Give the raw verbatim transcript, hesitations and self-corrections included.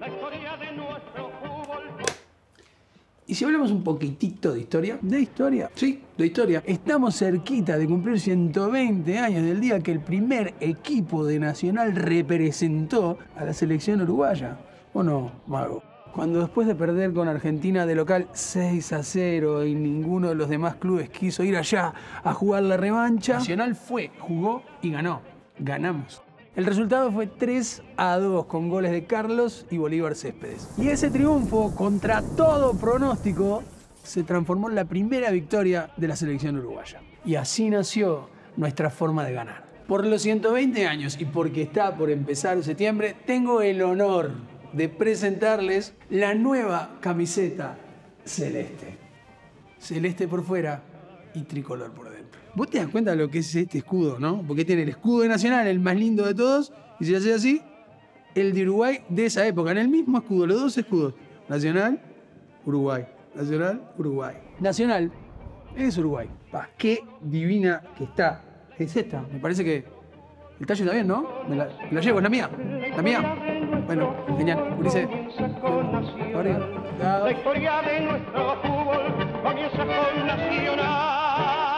la historia de nuestro fútbol. Y si hablamos un poquitito de historia, de historia, sí, de historia, estamos cerquita de cumplir ciento veinte años del día que el primer equipo de Nacional representó a la selección uruguaya. ¿O no, Mago? Cuando después de perder con Argentina de local seis a cero y ninguno de los demás clubes quiso ir allá a jugar la revancha, Nacional fue, jugó y ganó. Ganamos. El resultado fue tres a dos con goles de Carlos y Bolívar Céspedes. Y ese triunfo, contra todo pronóstico, se transformó en la primera victoria de la selección uruguaya. Y así nació nuestra forma de ganar. Por los ciento veinte años y porque está por empezar septiembre, tengo el honor de presentarles la nueva camiseta celeste. Celeste por fuera y tricolor por dentro. Vos te das cuenta de lo que es este escudo, ¿no? Porque tiene el escudo de Nacional, el más lindo de todos, y si lo haces así, el de Uruguay de esa época, en el mismo escudo, los dos escudos. Nacional, Uruguay. Nacional, Uruguay. Nacional es Uruguay. Pa, qué divina que está. Es esta, me parece que el tallo está bien, ¿no? Me la, me la llevo, es la mía, la mía. Bueno, genial, Ulises. La historia de nuestro fútbol comienza con Nacional.